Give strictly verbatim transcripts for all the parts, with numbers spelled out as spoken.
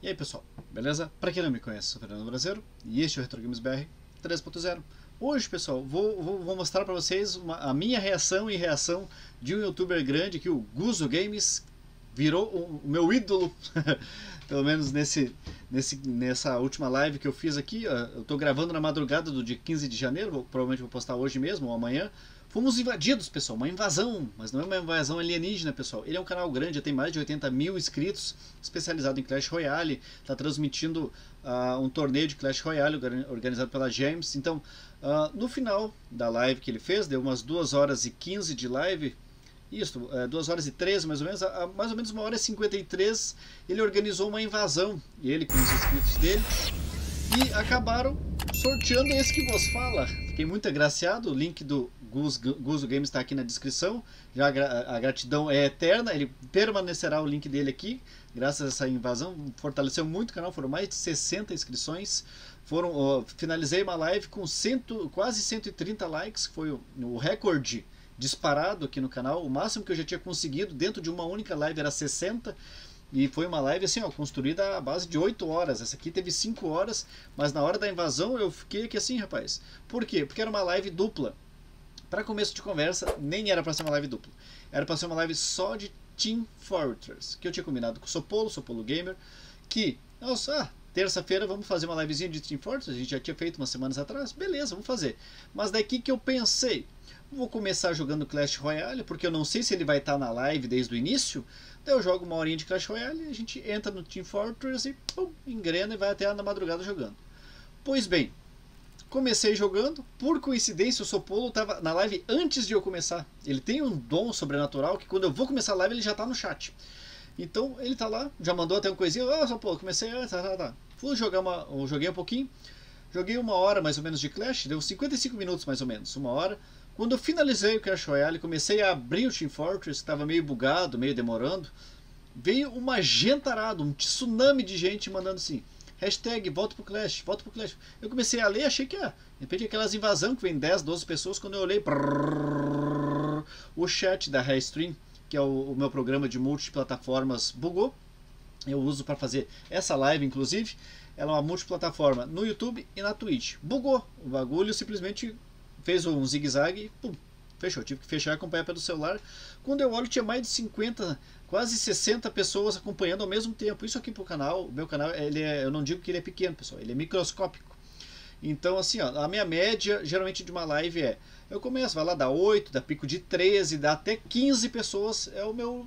E aí pessoal, beleza? Pra quem não me conhece, sou o Fernando Brazeiro e este é o Retro Games B R três ponto zero. Hoje pessoal, vou, vou, vou mostrar pra vocês uma, a minha reação e reação de um youtuber grande que o Guzzo Games virou o, o meu ídolo, pelo menos nesse, nesse, nessa última live que eu fiz aqui. Eu tô gravando na madrugada do dia quinze de janeiro, vou, provavelmente vou postar hoje mesmo ou amanhã. Fomos invadidos, pessoal, uma invasão, mas não é uma invasão alienígena, pessoal. Ele é um canal grande, já tem mais de oitenta mil inscritos, especializado em Clash Royale, está transmitindo uh, um torneio de Clash Royale organizado pela Games. Então, uh, no final da live que ele fez, deu umas duas horas e quinze de live, isso, é, duas horas e treze mais ou menos, a, a, mais ou menos uma hora e cinquenta e três, ele organizou uma invasão, ele com os inscritos dele, e acabaram sorteando esse que vos fala. Fiquei muito agraciado, o link do Guzzo Games está aqui na descrição. Já a, a gratidão é eterna, ele permanecerá o link dele aqui. Graças a essa invasão, fortaleceu muito o canal, foram mais de sessenta inscrições. Foram, ó, finalizei uma live com cento, quase cento e trinta likes, que foi o, o recorde disparado aqui no canal. O máximo que eu já tinha conseguido dentro de uma única live era sessenta. E foi uma live assim, ó, construída à base de oito horas. Essa aqui teve cinco horas, mas na hora da invasão eu fiquei aqui assim, rapaz. Por quê? Porque era uma live dupla. Para começo de conversa, nem era para ser uma live dupla. Era para ser uma live só de Team Fortress, que eu tinha combinado com o Sopolo, Sopolo Gamer, que, nossa, ah, terça-feira vamos fazer uma livezinha de Team Fortress, a gente já tinha feito umas semanas atrás, beleza, vamos fazer. Mas daqui que eu pensei, vou começar jogando Clash Royale, porque eu não sei se ele vai estar tá na live desde o início, daí eu jogo uma horinha de Clash Royale, a gente entra no Team Fortress e pum, engrena e vai até na madrugada jogando. Pois bem, comecei jogando, por coincidência o Sopolo estava na live antes de eu começar. Ele tem um dom sobrenatural que quando eu vou começar a live ele já está no chat. Então ele está lá, já mandou até uma coisinha, ah oh, Sopolo, comecei, ah, tá, tá, tá. Fui jogar uma, joguei um pouquinho, joguei uma hora mais ou menos de Clash, deu cinquenta e cinco minutos mais ou menos, uma hora. Quando eu finalizei o Clash Royale, comecei a abrir o Team Fortress, que estava meio bugado, meio demorando, veio uma gentarada, um tsunami de gente mandando assim, hashtag volta pro Clash, volta pro Clash. Eu comecei a ler, achei que é, de repente aquelas invasão que vem dez, doze pessoas, quando eu olhei brrr, o chat da Restream, que é o, o meu programa de multiplataformas, bugou. Eu uso para fazer essa live, inclusive, ela é uma multiplataforma no YouTube e na Twitch. Bugou, o bagulho simplesmente fez um zigue-zague e pum, fechou, tive que fechar e acompanhar pelo celular. Quando eu olho tinha mais de cinquenta, quase sessenta pessoas acompanhando ao mesmo tempo. Isso aqui pro canal, o meu canal, ele é, eu não digo que ele é pequeno, pessoal, ele é microscópico. Então assim, ó, a minha média geralmente de uma live é, eu começo, vai lá, dá oito, dá pico de treze, dá até quinze pessoas, é o meu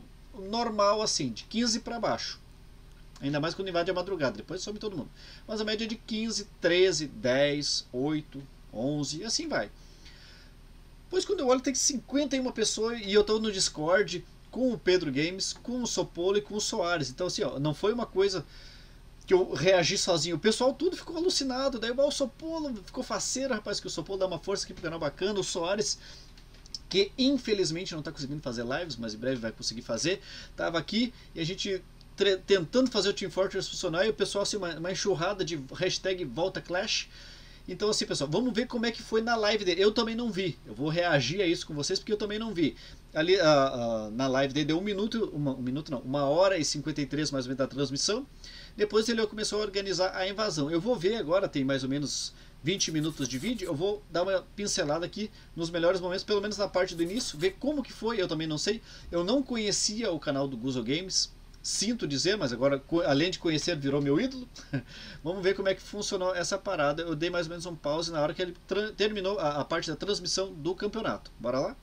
normal assim, de quinze para baixo. Ainda mais quando invade a madrugada, depois some todo mundo. Mas a média é de quinze, treze, dez, oito, onze e assim vai. Pois quando eu olho tem cinquenta e uma pessoas e eu estou no Discord com o Pedro Games, com o Sopolo e com o Soares. Então assim, ó, não foi uma coisa que eu reagi sozinho. O pessoal tudo ficou alucinado. Daí o Sopolo ficou faceiro, rapaz, que o Sopolo dá uma força aqui pro canal bacana. O Soares, que infelizmente não está conseguindo fazer lives, mas em breve vai conseguir fazer, estava aqui e a gente tentando fazer o Team Fortress funcionar. E o pessoal assim, uma, uma enxurrada de hashtag volta Clash. Então assim pessoal, vamos ver como é que foi na live dele. Eu também não vi, eu vou reagir a isso com vocês porque eu também não vi. Ali uh, uh, na live dele deu um minuto, uma, um minuto não, uma hora e cinquenta e três mais ou menos da transmissão. Depois ele começou a organizar a invasão. Eu vou ver agora, tem mais ou menos vinte minutos de vídeo. Eu vou dar uma pincelada aqui nos melhores momentos, pelo menos na parte do início. Ver como que foi, eu também não sei. Eu não conhecia o canal do Guzzo Games, sinto dizer, mas agora, além de conhecer, virou meu ídolo. Vamos ver como é que funcionou essa parada. Eu dei mais ou menos um pause na hora que ele terminou a, a parte da transmissão do campeonato. Bora lá?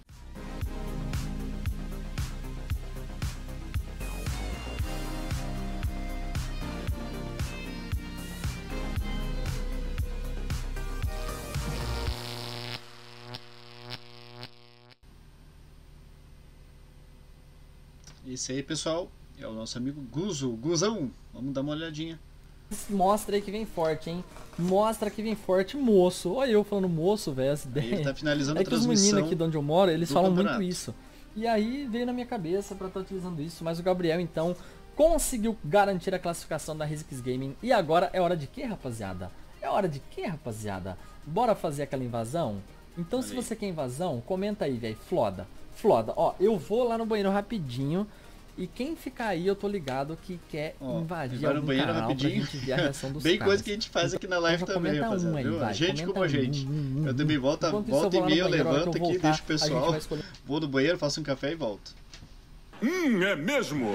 Isso aí, pessoal. É o nosso amigo Guzzo, Guzão. Vamos dar uma olhadinha. Mostra aí que vem forte, hein? Mostra que vem forte, moço. Olha eu falando moço, velho, essa ideia. Ele tá finalizando é a transmissão. É que os meninos aqui de onde eu moro, eles falam campeonato. Muito isso. E aí veio na minha cabeça pra estar utilizando isso. Mas o Gabriel, então, conseguiu garantir a classificação da Rizix Gaming. E agora é hora de quê, rapaziada? É hora de quê, rapaziada? Bora fazer aquela invasão? Então, Valeu. Se você quer invasão, comenta aí, velho. Floda, floda. Ó, eu vou lá no banheiro rapidinho. E quem ficar aí, eu tô ligado que quer oh, invadir algum canal rapidinho. Pra gente ver a reação dos Bem caras. Coisa que a gente faz então, aqui na live também, rapaziada. Um aí, vai, gente como a um, gente. Um, um, eu também volto, volto e meia, eu levanto aqui, voltar, deixo o pessoal. Escolher... Vou no banheiro, faço um café e volto. Hum, é mesmo?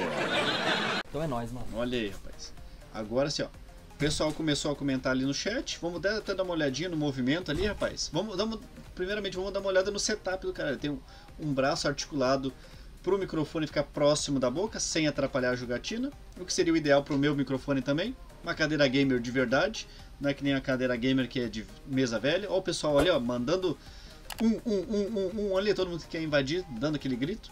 Então é nóis, mano. Olha aí, rapaz. Agora sim, ó. O pessoal começou a comentar ali no chat. Vamos até, até dar uma olhadinha no movimento ali, rapaz. Vamos, vamos, primeiramente, vamos dar uma olhada no setup do cara. Tem um, um braço articulado para o microfone ficar próximo da boca, sem atrapalhar a jogatina, o que seria o ideal para o meu microfone também. Uma cadeira gamer de verdade, não é que nem a cadeira gamer que é de mesa velha. Olha o pessoal ali, ó, mandando um, um, um, um, um ali, todo mundo que quer invadir, dando aquele grito.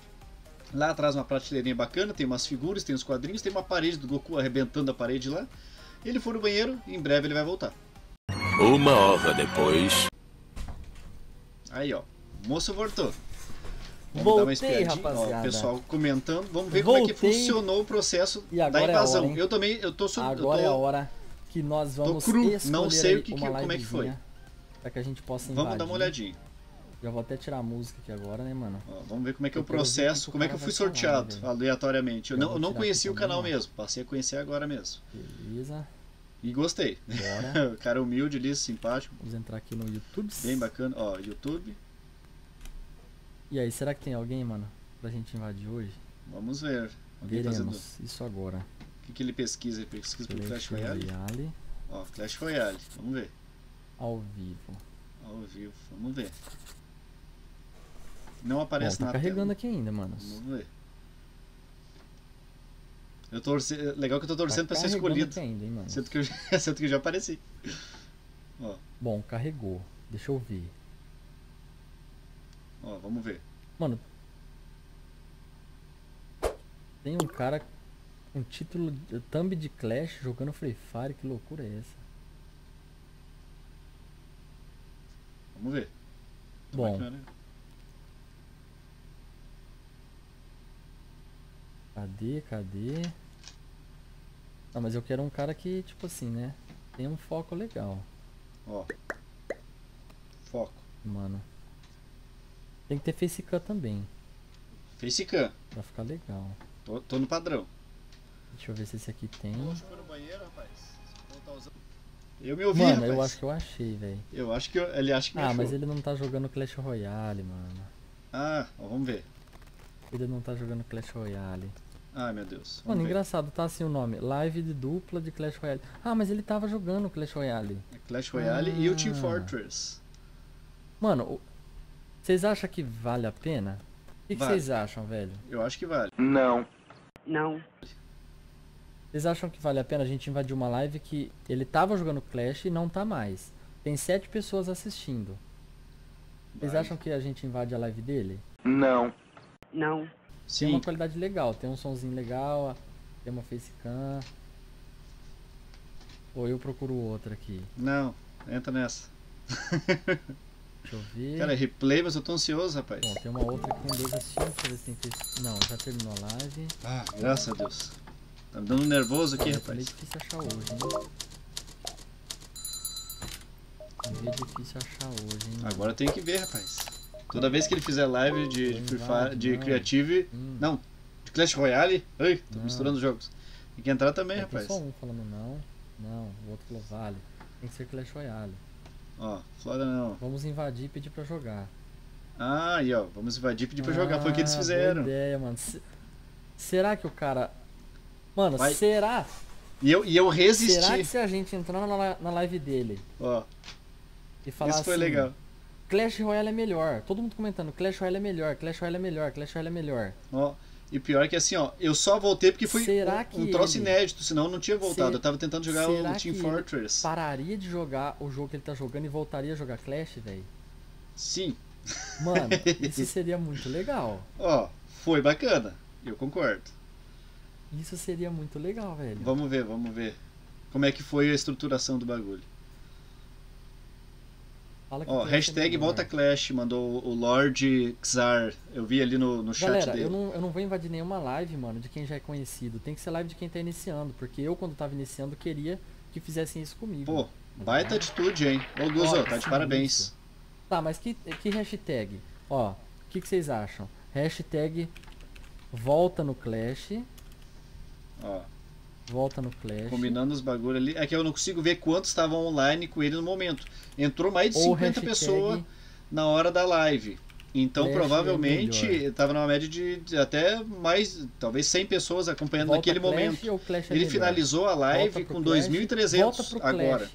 Lá atrás uma prateleirinha bacana, tem umas figuras, tem uns quadrinhos, tem uma parede do Goku arrebentando a parede lá. Ele foi no banheiro e em breve ele vai voltar. Uma hora depois... Aí, ó, o moço voltou. Vamos Voltei, dar uma rapaziada. Ó, o pessoal comentando. Vamos ver Voltei. como é que funcionou o processo da invasão. É hora, eu também, eu tô sub... Agora eu tô... é a hora que nós vamos cru. escolher Não sei o que, que como é que foi. Pra que a gente possa invadir. Vamos dar uma olhadinha. Já vou até tirar a música aqui agora, né, mano? Ó, vamos ver como é que eu é o processo, como é que eu fui sorteado falar, aleatoriamente. Eu não, eu não conheci o canal mesmo. mesmo, passei a conhecer agora mesmo. Beleza. E gostei. Bora. Cara humilde, liso, simpático. Vamos entrar aqui no YouTube. Bem bacana. Ó, YouTube. E aí, será que tem alguém, mano, pra gente invadir hoje? Vamos ver. Alguém Veremos fazendo... isso agora. O que, que ele pesquisa? Ele pesquisa pro Clash Royale. Royale. Ó, Clash Royale, vamos ver. Ao vivo. Ao vivo, vamos ver. Não aparece Bom, tá nada. Tá carregando tela. aqui ainda, mano. Vamos ver. Eu tô orce... Legal que eu tô torcendo tá pra ser escolhido. Ainda, hein, mano? Sinto que eu já, Sinto que eu já apareci. Ó. Bom, carregou. Deixa eu ver. Ó, vamos ver. Mano, tem um cara com título de thumb de Clash jogando Free Fire, que loucura é essa? Vamos ver. Tô Bom. Bacana. Cadê, cadê? Ah, mas eu quero um cara que, tipo assim, né? Tem um foco legal. Ó. Foco. Mano. Tem que ter facecam também. Facecam? Pra ficar legal. Tô, tô no padrão. Deixa eu ver se esse aqui tem. Eu me ouvi, mano, rapaz. Eu acho que eu achei, velho. Eu acho que eu, ele acha que me Ah, achou. Mas ele não tá jogando Clash Royale, mano. Ah, ó, vamos ver. Ele não tá jogando Clash Royale. Ah, meu Deus. Mano, ver. engraçado, tá assim o nome. Live de dupla de Clash Royale. Ah, mas ele tava jogando Clash Royale. Clash Royale ah. e o Team Fortress. Mano, vocês acham que vale a pena? O que vocês vale. acham, velho? Eu acho que vale. Não. Não. Vocês acham que vale a pena a gente invadir uma live que ele tava jogando Clash e não tá mais? Tem sete pessoas assistindo. Vocês acham que a gente invade a live dele? Não. Não. Sim. Tem uma qualidade legal, tem um somzinho legal, tem uma facecam. Ou eu procuro outra aqui? Não, entra nessa. Deixa eu ver. Cara, é replay, mas eu tô ansioso, rapaz. Bom, tem uma outra aqui com dois assistindo, deixa eu ver se tem face... Não, já terminou a live. Ah, graças a Deus. Tá me dando nervoso aqui, é, rapaz. É difícil achar hoje, hein? É difícil achar hoje, hein? Agora tem que ver, rapaz. Toda vez que ele fizer live de, de, Free, de Creative... Hum. Não, de Clash Royale. Ai, tô não. misturando jogos. Tem que entrar também, é, rapaz. Tem só um falando não. Não, o outro falou vale. Tem que ser Clash Royale. Ó, Flora não. Vamos invadir e pedir pra jogar. Ah, aí ó, vamos invadir e pedir pra ah, jogar. Foi o que eles fizeram. Boa ideia, mano. Se... Será que o cara... Mano, Vai. será? E eu, e eu resisti. Será que se a gente entrar na, na live dele... Ó, e falar isso foi assim, legal. Clash Royale é melhor. Todo mundo comentando, Clash Royale é melhor, Clash Royale é melhor, Clash Royale é melhor. Ó, e pior que assim, ó, eu só voltei porque foi será um, um troço ele... inédito, senão eu não tinha voltado. Se... Eu tava tentando jogar será o Team que Fortress. Ele pararia de jogar o jogo que ele tá jogando e voltaria a jogar Clash, velho? Sim. Mano, isso seria muito legal. Ó, foi bacana. Eu concordo. Isso seria muito legal, velho. Vamos ver, vamos ver. Como é que foi a estruturação do bagulho. Ó, oh, hashtag volta Clash, mandou o Lorde Xar. Eu vi ali no, no Galera, chat dele. Eu não, eu não vou invadir nenhuma live, mano, de quem já é conhecido. Tem que ser live de quem tá iniciando, porque eu, quando tava iniciando, queria que fizessem isso comigo. Pô, baita atitude, hein? Ô, Guzzo, oh, tá de parabéns. Isso. Tá, mas que, que hashtag? Ó, o que, que vocês acham? Hashtag Volta no Clash. Ó. Volta no Clash. Combinando os bagulho ali. É que eu não consigo ver quantos estavam online com ele no momento. Entrou mais de Ou cinquenta pessoas na hora da live. Então Clash provavelmente estava numa média de, de até mais, talvez cem pessoas acompanhando Volta naquele Clash momento. Clash é ele melhor. Finalizou a live com dois mil e trezentos agora. Clash.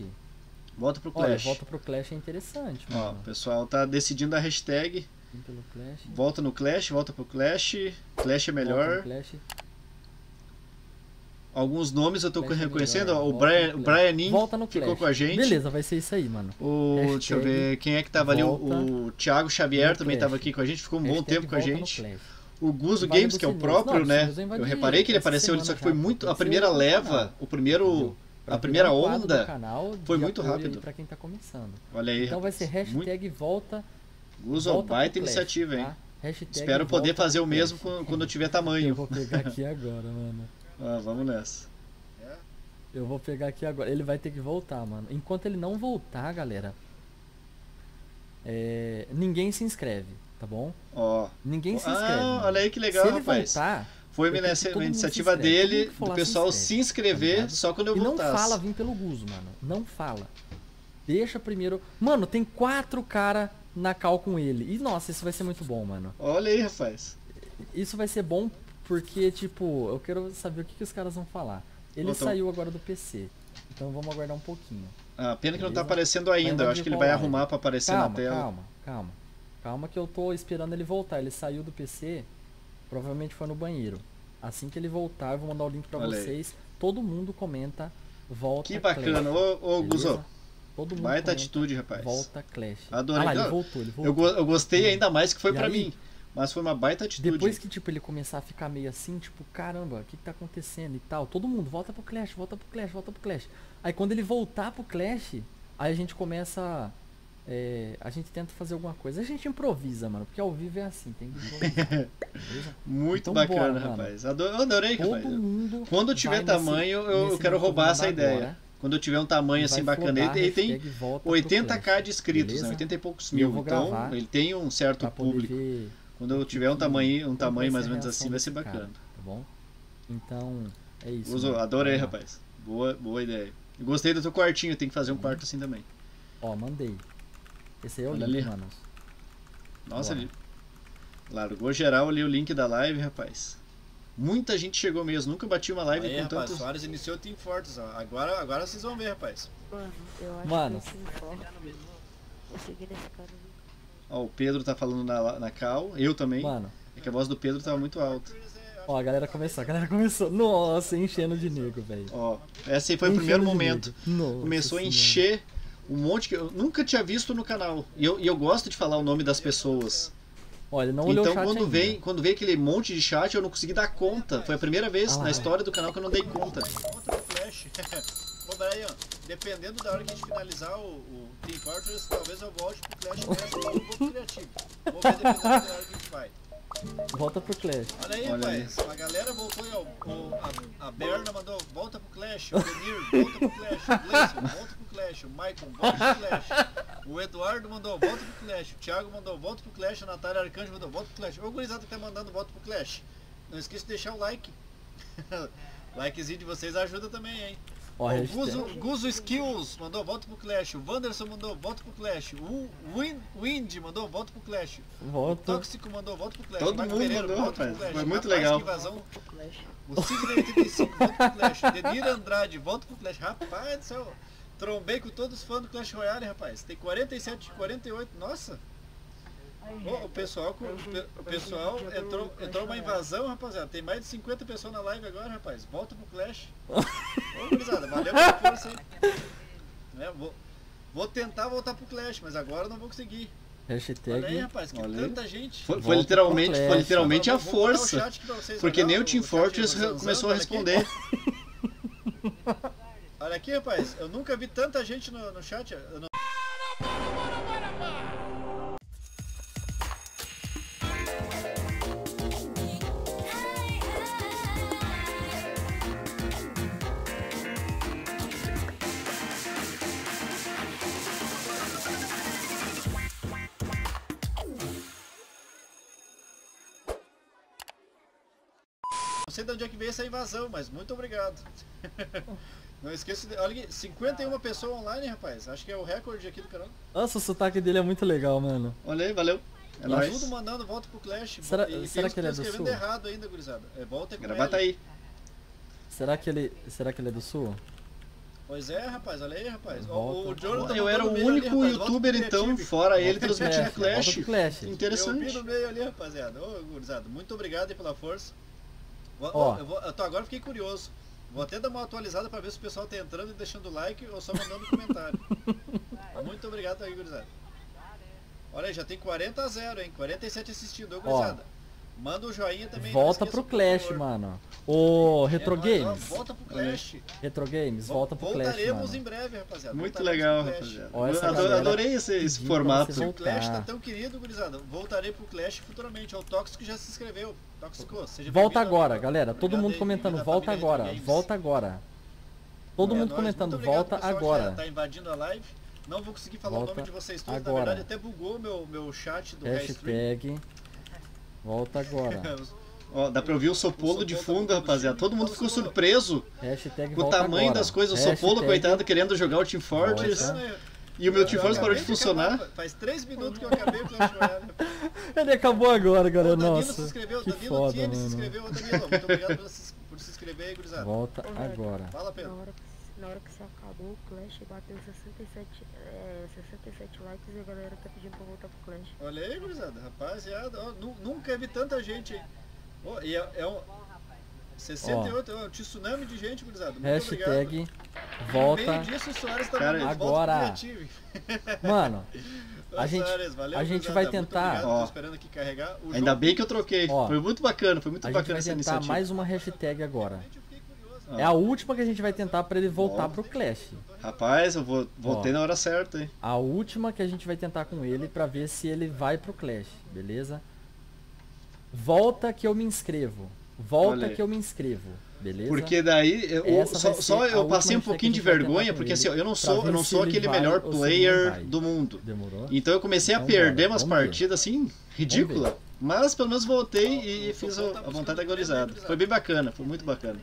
Volta pro Clash. Olha, volta pro Clash é interessante. Ó, o pessoal tá decidindo a hashtag. Pelo Clash. Volta no Clash, volta pro Clash. Clash é melhor. Clash. Alguns nomes eu tô Clash reconhecendo. É ó, o Brian, o Brianin ficou com a gente. Beleza, vai ser isso aí, mano. O, hashtag, deixa eu ver quem é que tava ali. O, o Thiago Xavier também Clash. Tava aqui com a gente. Ficou um hashtag bom tempo com a gente. O Guzzo Games, que é o próprio, não, né? Eu reparei que ele apareceu ali, só que foi muito... A primeira leva, o primeiro... A primeira onda canal, foi muito rápido. Pra quem tá começando. Olha aí. Então vai ser hashtag muito... volta... Usa uma baita iniciativa, hein? Tá? Espero poder fazer o mesmo quando eu tiver tamanho. Eu vou pegar aqui agora, mano. Ah, vamos nessa. Eu vou pegar aqui agora. Ele vai ter que voltar, mano. Enquanto ele não voltar, galera... É... Ninguém se inscreve, tá bom? Ó. Ninguém se inscreve. Ah, olha aí que legal, se ele rapaz. Voltar, foi uma iniciativa dele, do pessoal se inscrever, se inscrever tá só quando eu voltasse. E não fala, vim pelo Guzzo, mano. Não fala. Deixa primeiro... Mano, tem quatro caras... na cal com ele. E, nossa, isso vai ser muito bom, mano. Olha aí, rapaz. Isso vai ser bom porque, tipo, eu quero saber o que, que os caras vão falar. Ele então... saiu agora do P C. Então vamos aguardar um pouquinho. Ah, pena beleza? Que não tá aparecendo ainda. Eu acho que ele vai arrumar ele. Pra aparecer calma, na tela. Calma, calma. Calma que eu tô esperando ele voltar. Ele saiu do P C, provavelmente foi no banheiro. Assim que ele voltar, eu vou mandar o link pra olha vocês. Aí. Todo mundo comenta, volta. Que bacana. Clash, ô, ô Guzzo. Todo mundo baita atitude, rapaz. Volta Clash. Adorei. Ah, ele voltou, ele voltou. Eu, eu gostei e, ainda mais que foi pra aí, mim. Mas foi uma baita atitude. Depois que tipo, ele começar a ficar meio assim, tipo, caramba, o que, que tá acontecendo e tal. Todo mundo, volta pro Clash, volta pro Clash, volta pro Clash. Aí quando ele voltar pro Clash, aí a gente começa... É, a gente tenta fazer alguma coisa. A gente improvisa, mano. Porque ao vivo é assim, tem que improvisar. Muito então, bacana, bora, rapaz. Mano. Eu adorei, todo rapaz. Mundo quando tiver tamanho, nesse, eu nesse quero roubar essa agora. Ideia. Quando eu tiver um tamanho assim bacana, ele, ele tem oitenta mil de inscritos, né? oitenta e poucos mil, então ele tem um certo público. Ver... Quando eu tiver um tamanho, um tamanho mais ou menos assim, vai ser bacana. Tá bom? Então, é isso. Uso, adorei, rapaz. Boa, boa ideia. Eu gostei do teu quartinho, tem que fazer um quarto assim também. Ó, mandei. Esse aí é o olha link, ali. Mano. Nossa, ele largou geral ali o link da live, rapaz. Muita gente chegou mesmo, nunca bati uma live aí, com tantos... Aí, rapaz, iniciou o Team Fortress, ó. Agora, agora vocês vão ver, rapaz. Mano, eu acho mano. Que eu cara. Ó, o Pedro tá falando na, na cal, eu também. Mano. É que a voz do Pedro tava muito alta. Ó, a galera começou, a galera começou. Nossa, enchendo de nego, velho. Ó, esse aí foi enchendo o primeiro momento. Nossa, começou a encher um monte que eu nunca tinha visto no canal. E eu, eu gosto de falar o nome das pessoas. Olha, não então, quando vem, quando vem aquele monte de chat, eu não consegui dar conta. Foi a primeira vez ah, na é. História do canal que eu não dei conta. Conta no Clash. Ô, Brian, dependendo da hora que a gente finalizar o, o Team Fortress, talvez eu volte pro Clash e um pouco criativo. Vou ver dependendo da hora que a gente vai. Volta pro Clash. Olha aí, rapaz. A galera voltou aí, ó. O, a, a Berna mandou, volta pro Clash. O Denir, volta pro Clash. O Gleison, volta pro Clash. O Maicon, volta pro Clash. O Eduardo mandou, volta pro Clash. O Thiago mandou, volta pro Clash. A Natália Arcanjo mandou, volta pro Clash. O gurizado tá mandando, volta pro Clash. Não esqueça de deixar o like. Likezinho de vocês ajuda também, hein. Ó, o Guzzo, Guzzo Skills mandou, volta pro Clash. O Wanderson mandou, volta pro Clash. O Wind, Wind mandou, volta pro Clash. Volta. O Tóxico mandou, volta pro Clash. Todo Marco mundo Pereira, mandou, rapaz. Foi muito legal. O Sidney oitenta e cinco, volta pro Clash. O Denir Andrade, volta pro Clash. Rapaz do céu, trombei com todos os fãs do Clash Royale, rapaz. Tem quarenta e sete, quarenta e oito, nossa. Oh, o pessoal, o pessoal entrou, entrou uma invasão, rapaziada. Tem mais de cinquenta pessoas na live agora, rapaz. Volta pro Clash. Ô, gurizada, valeu pela força aí. É, vou, vou tentar voltar pro Clash, mas agora não vou conseguir. Hashtag, olha aí, rapaz, que valeu. Tanta gente. Foi, foi literalmente, foi literalmente agora, a força. Vocês, porque não, nem o Team Fortress começou a responder. Olha aqui, rapaz. Eu nunca vi tanta gente no, no chat. Eu não... Não sei de onde é que veio essa invasão, mas muito obrigado. Não esqueça de... Olha aqui, cinquenta e uma pessoas online, rapaz. Acho que é o recorde aqui do canal. Nossa, o sotaque dele é muito legal, mano. Olha aí, valeu. É nóis. Tudo mandando, volta pro Clash. Será, e, será que ele é do sul? Errado ainda, gurizada. É, volta com Gravata ele. Aí. Será que ele, será que ele é do sul? Pois é, rapaz, olha aí, rapaz. O, o Jonathan eu era o único ali, youtuber, então, fora ele, transmitindo Clash. Clash. Interessante. Eu vi no meio ali, rapaziada. Ô, gurizada, muito obrigado aí pela força. Vou, ó. Eu vou, eu tô, agora fiquei curioso. Vou até dar uma atualizada pra ver se o pessoal tá entrando e deixando o like ou só mandando um comentário. Muito obrigado aí, gurizada. Olha aí, já tem quarenta a zero, hein? quarenta e sete assistindo, ô, gurizada. Manda o um joinha também. Volta esqueça, pro Clash, mano. Ô, Retro é, Games. Nós, volta pro Clash. Retro Games, volta Vol pro Clash, voltaremos mano. Em breve, rapaziada. Muito legal, rapaziada. Adorei, adorei esse, esse formato. O Clash tá tão querido, gurizada. Voltarei pro Clash futuramente. Ó, o Tóxico já se inscreveu. Tóxico, seja volta agora, agora, galera. Todo obrigado mundo aí, comentando, volta agora, volta agora. Todo é, mundo nós, comentando, volta agora. Tá invadindo a live. Não vou conseguir falar volta o nome de vocês todos. Agora. Na verdade, até bugou meu, meu chat do Restream. Volta agora. Ó, dá pra ouvir o Sopolo de fundo, rapaziada. Todo mundo ficou surpreso com o tamanho das coisas. O Sopolo, coitado, querendo jogar o Team Fortress. E o meu Team Fortress parou de funcionar. Faz três minutos que eu acabei o Clash Royale. Ele acabou agora, galera. O Danilo se inscreveu, o Danilo tinha, ele se inscreveu. Danilo, muito obrigado por se inscrever aí, gurizada. Volta agora. Fala, Pedro. Na hora que se acabou o Clash, bateu sessenta e sete likes e a galera tá pedindo pra voltar pro Clash. Olha aí, gurizada, rapaziada, ó, nu nunca vi tanta gente aí. Oh, e é, é um... sessenta e oito, ó, um tsunami de gente, gurizada, muito hashtag obrigado. Volta no meio disso, o Soares tá cara, agora. Mano, a gente, Soares, valeu, a gente vai tentar... Obrigado, tô esperando aqui carregar o ainda jogo. Bem que eu troquei, ó, foi muito bacana, foi muito a bacana essa iniciativa. A gente vai tentar mais uma hashtag agora. É a última que a gente vai tentar pra ele voltar oh. pro Clash. Rapaz, eu vou, voltei oh. na hora certa, hein? A última que a gente vai tentar com ele pra ver se ele vai pro Clash, beleza? Volta que eu me inscrevo. Volta Olhei. que eu me inscrevo, beleza? Porque daí, eu, só, só eu passei um pouquinho de vergonha, porque assim, eu não sou, eu não sou aquele melhor player do mundo. Demorou? Então eu comecei a então, perder umas partidas assim, ridícula. Mas pelo menos voltei oh, e fiz a vontade agorizada. Foi bem bacana, foi muito bacana.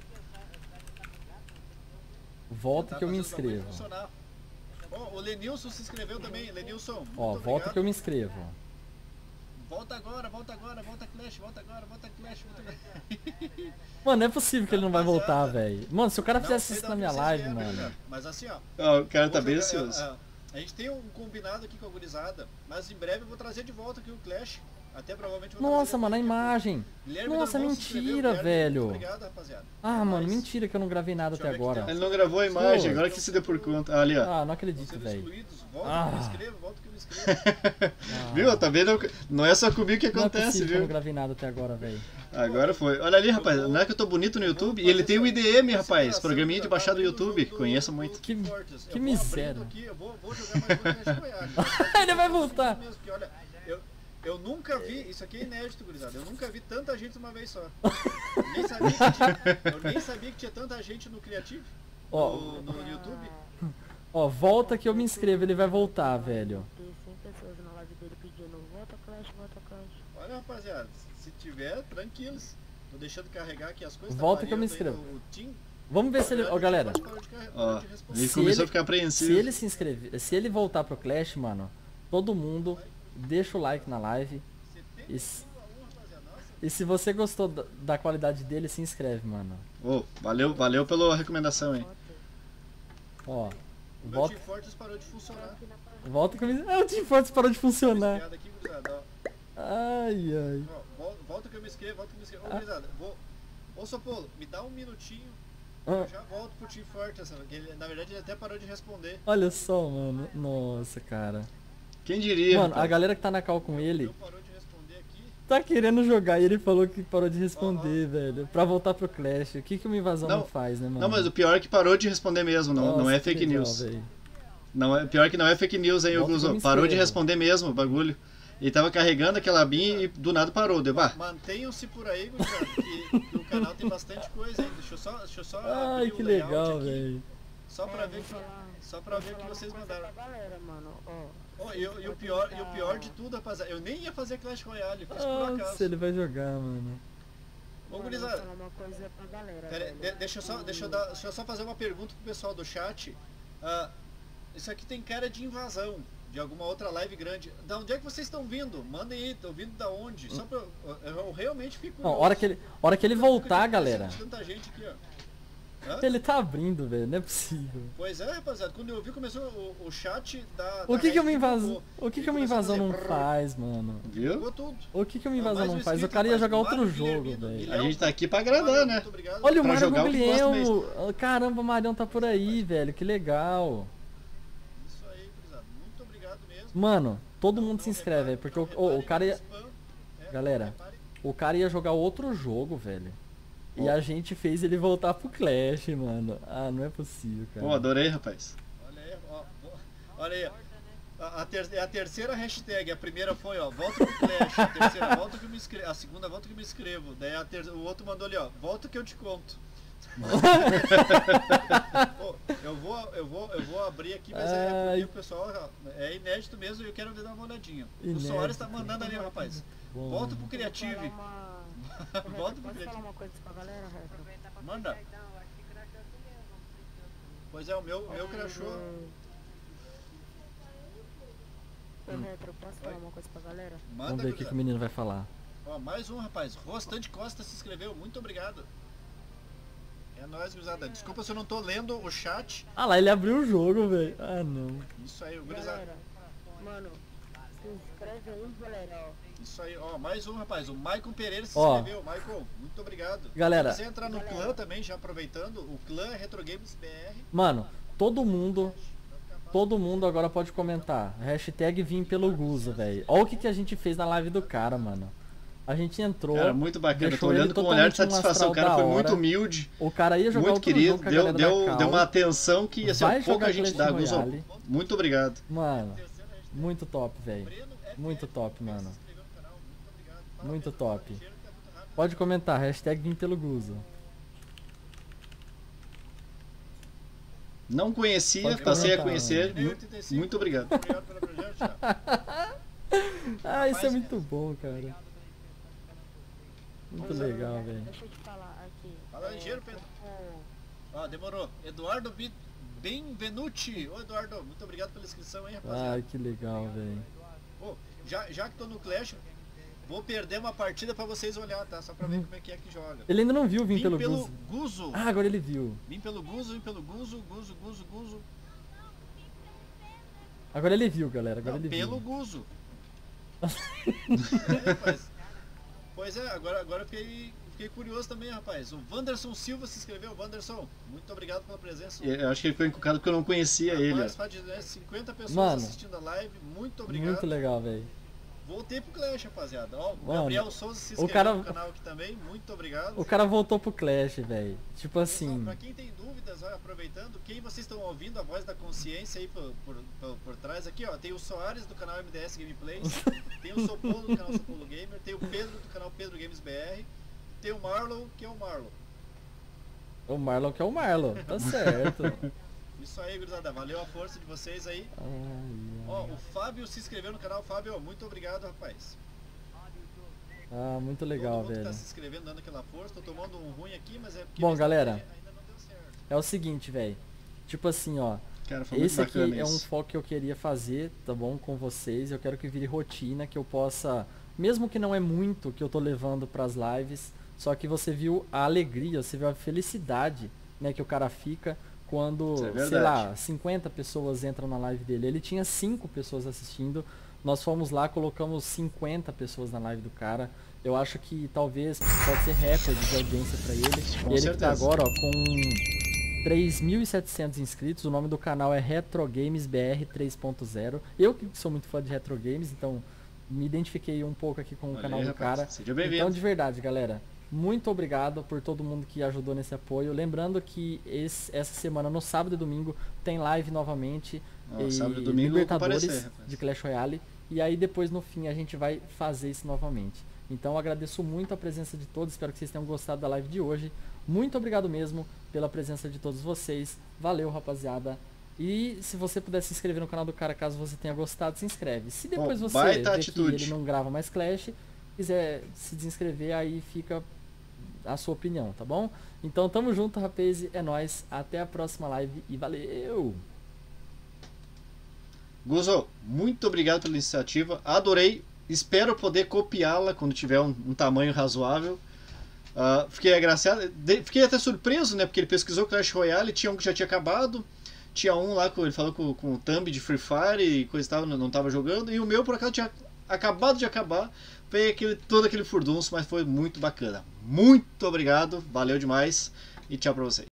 Volta que eu me inscrevo. Oh, o Lenilson se inscreveu também, Lenilson. Ó, volta que eu me inscrevo. Volta agora, volta agora, volta Clash, volta agora, volta Clash, volta agora. Mano, não é possível que ele não vai voltar, velho. Mano, se o cara fizesse isso na minha live, mano. Mas assim, ó. Ó, o cara tá bem ansioso. A, a, a gente tem um combinado aqui com a gurizada, mas em breve eu vou trazer de volta aqui o Clash. Até provavelmente vou nossa, mano, a imagem. Guilherme nossa, mentira, velho. Obrigado, rapaziada. Ah, é mano, mais. Mentira que eu não gravei nada até agora. Ele não gravou a imagem, agora que se deu por conta. Ah, ali, ó. Ah, não acredito, velho. Volta ah. que eu me inscrevo, volta que eu me inscrevo. Ah. Viu? Tá vendo? Não é só comigo que acontece, não é possível, viu? Eu não gravei nada até agora, velho. Agora foi. Olha ali, rapaz. Não é que eu tô bonito no YouTube? E ele tem o I D M, rapaz. Programinha de baixar do YouTube. Conheço muito. Que, que miséria. Ele vai voltar. Eu nunca vi, isso aqui é inédito, gurizada, eu nunca vi tanta gente uma vez só. Eu nem sabia que tinha, eu nem sabia que tinha tanta gente no Creative, oh, no, no YouTube. Ó, oh, volta que eu me inscrevo, ele vai voltar, velho. Tem cem pessoas na live dele pedindo, volta Clash, volta Clash. Olha, rapaziada, se tiver, tranquilos. Tô deixando carregar aqui as coisas. Volta que eu me inscrevo. Vamos ver se ele... Ó, oh, galera. Oh, ele se começou ele, a ficar apreensivo. Se ele se inscrever, se ele voltar pro Clash, mano, todo mundo... Deixa o like na live e se, e se você gostou da, da qualidade dele, se inscreve, mano. Oh, valeu, valeu pela recomendação, hein. Ó, o volta... Team Fortress parou de funcionar. Volta que eu me... Ah, o Team Fortress parou de funcionar. Aqui, ai, ai. Ó, volta que eu me inscrevo, volta que eu me inscrevo. Ô, gurizada, vou... Ô, Sopolo, me dá um minutinho. Eu já volto pro Team Fortress. Ele, na verdade, ele até parou de responder. Olha só, mano. Nossa, cara. Quem diria? Mano, a galera que tá na call com ele parou de responder aqui. Tá querendo jogar e ele falou que parou de responder, oh, velho. Pra voltar pro Clash. O que que uma invasão não, não faz, né, mano? Não, mas o pior é que parou de responder mesmo, não, nossa, não é fake legal, news. Véio. Não é, pior que não é fake news, hein, Guzzo. Parou de responder mesmo o bagulho. Ele tava carregando aquela bin e do nada parou, deu bah. Mantenham-se por aí, Guzzo, que o canal tem bastante coisa, hein. Deixa eu só, deixa eu só ai, que legal, velho. Só pra é, ver que, só pra ver que vocês mandaram. Galera, mano, ó. Oh, e, e, o pior, e o pior de tudo, rapaziada, eu nem ia fazer Clash Royale, fiz por acaso. Nossa, ele vai jogar, mano. Bom, gurizada, falar uma coisa pra galera, pera, de, deixa, eu só, deixa, eu dar, deixa eu só fazer uma pergunta pro pessoal do chat. Uh, isso aqui tem cara de invasão de alguma outra live grande. Da onde é que vocês estão vindo? Mandem aí, estão vindo da onde? Só pra, eu, eu realmente fico... Não, hora que ele, hora que ele voltar, galera. Tanta gente aqui, ó. Ele tá abrindo, velho, não é possível. Pois é, rapaziada, quando eu vi começou o, o chat da... O que que uma invasão não faz, mano? Viu? O que que uma invasão não faz? O cara ia jogar outro jogo, velho. A gente tá aqui pra agradar, né? Olha, o Mário Guglielmo. Caramba, o Marião tá por aí, velho, que legal. Mano, todo mundo se inscreve, velho, porque o, o, o cara ia... Galera, o cara ia jogar outro jogo, velho. E a gente fez ele voltar pro Clash, mano. Ah, não é possível, cara. Pô, adorei, rapaz. Olha aí, ó. Olha aí, a, a, ter, a terceira hashtag, a primeira foi, ó, volta pro Clash. A terceira, volta que eu me inscrevo. A segunda, volta que eu me inscrevo. Daí a ter... o outro mandou ali, ó, volta que eu te conto. Pô, eu vou eu vou eu vou abrir aqui, mas é porque o pessoal é inédito mesmo e eu quero dar uma olhadinha. Inédito. O Soares tá mandando ali, rapaz. Bom. Volta pro Creative. Uma... Volta pro Creative. Uma coisa pra galera, manda. Pois é, o meu meu crashou. Retro, posso falar uma coisa pra galera? Manda. Vamos ver o que, que o menino vai falar. Ó, mais um, rapaz. Rostan de Costa se inscreveu. Muito obrigado. É nóis, gurizada. Desculpa se eu não tô lendo o chat. Ah lá, ele abriu o jogo, velho. Ah, não. Isso aí, gurizada. Mano, se inscreve aí, galera. Isso aí, ó. Mais um, rapaz. O Maicon Pereira se ó. inscreveu. Maicon, muito obrigado. Galera. Se você entrar no galera. clã também, já aproveitando, o clã RetroGamesBR. Mano, todo mundo... Todo mundo agora pode comentar. Hashtag vim pelo Guzzo, velho. Olha o que, que a gente fez na live do cara, mano. A gente entrou. Era muito bacana, tô olhando com um olhar de satisfação. O cara foi muito humilde. O cara ia jogar muito querido, deu, deu, deu uma atenção que ia ser pouca gente dá. Guzzo, muito obrigado. Mano, muito top, velho. Muito top, mano. Muito top. Pode comentar, hashtag vim pelo Guzzo. Não conhecia, passei a conhecer. Muito obrigado. Ah, isso é muito bom, cara. Muito legal, velho. Deixa eu te falar aqui. Fala ligeiro, Pedro. Ó, demorou. Eduardo Benvenuti. Ô, Eduardo, muito obrigado pela inscrição, hein, rapaziada. Ai, que legal, velho. Oh, já, já que tô no Clash, vou perder uma partida pra vocês olhar, tá? Só pra ver como é que é que joga. Ele ainda não viu, vim, vim pelo, pelo Guzzo. Ah, agora ele viu. Vim pelo Guzzo, vim pelo Guzzo, Guzzo, Guzzo, Guzzo. Agora ele viu, galera. Agora não, ele pelo viu. Pelo Guzzo. É, rapaz. Pois é, agora, agora eu fiquei, fiquei curioso também, rapaz. O Wanderson Silva se inscreveu. Wanderson, muito obrigado pela presença. Eu acho que ele foi encucado porque eu não conhecia rapaz, ele. Mais faz de cinquenta pessoas mano, assistindo a live. Muito obrigado. Muito legal, velho. Voltei pro Clash, rapaziada. Ó, o Gabriel Souza se inscreveu cara... no canal aqui também. Muito obrigado. O cara voltou pro Clash, velho. Tipo assim... Então, pra quem tem dúvidas, ó, aproveitando, quem vocês estão ouvindo, a voz da consciência aí por, por, por, por trás aqui, ó. Tem o Soares do canal M D S Gameplay. Tem o Sopolo do canal Sopolo Gamer, tem o Pedro do canal Pedro Games B R, tem o Marlon, que é o Marlon. O Marlon que é o Marlon, tá certo. Isso aí, gurizada, valeu a força de vocês aí. Ai, ai. Ó, o Fábio se inscreveu no canal, Fábio, muito obrigado, rapaz. Ah, muito legal, todo mundo velho. Tá se inscrevendo, dando aquela força, tô tomando um ruim aqui, mas é porque... Bom, galera, ainda não deu certo. É o seguinte, velho, tipo assim, ó. Cara, esse aqui é um foco que eu queria fazer, tá bom, com vocês. Eu quero que vire rotina, que eu possa, mesmo que não é muito que eu tô levando pras lives, só que você viu a alegria, você viu a felicidade, né, que o cara fica quando, é sei lá, cinquenta pessoas entram na live dele. Ele tinha cinco pessoas assistindo, nós fomos lá, colocamos cinquenta pessoas na live do cara. Eu acho que talvez pode ser recorde de audiência pra ele. Com e ele certeza. Tá agora, ó, com... três mil e setecentos inscritos, o nome do canal é RetroGamesBR três ponto zero. Eu que sou muito fã de Retro Games, então me identifiquei um pouco aqui com o Olha canal aí, do rapaz. Cara. Seja bem-vindo. Então, de verdade, galera, muito obrigado por todo mundo que ajudou nesse apoio. Lembrando que esse, essa semana, no sábado e domingo, tem live novamente. Não, e sábado e domingo Libertadores de Clash Royale. E aí depois, no fim, a gente vai fazer isso novamente. Então, agradeço muito a presença de todos. Espero que vocês tenham gostado da live de hoje. Muito obrigado mesmo pela presença de todos vocês. Valeu, rapaziada. E se você puder se inscrever no canal do cara, caso você tenha gostado, se inscreve. Se depois Bom, você vê que ele não grava mais Clash, quiser se desinscrever, aí fica a sua opinião, tá bom? Então tamo junto, rapaz, é nóis, até a próxima live e valeu! Guzzo, muito obrigado pela iniciativa, adorei, espero poder copiá-la quando tiver um, um tamanho razoável. Uh, fiquei agraciado, de, fiquei até surpreso, né, porque ele pesquisou Clash Royale, tinha um que já tinha acabado, tinha um lá, que ele falou com, com o thumb de Free Fire e coisa e tal, não, não tava jogando, e o meu por acaso tinha acabado de acabar, veio aquele, todo aquele furdunço, mas foi muito bacana. Muito obrigado, valeu demais e tchau pra vocês.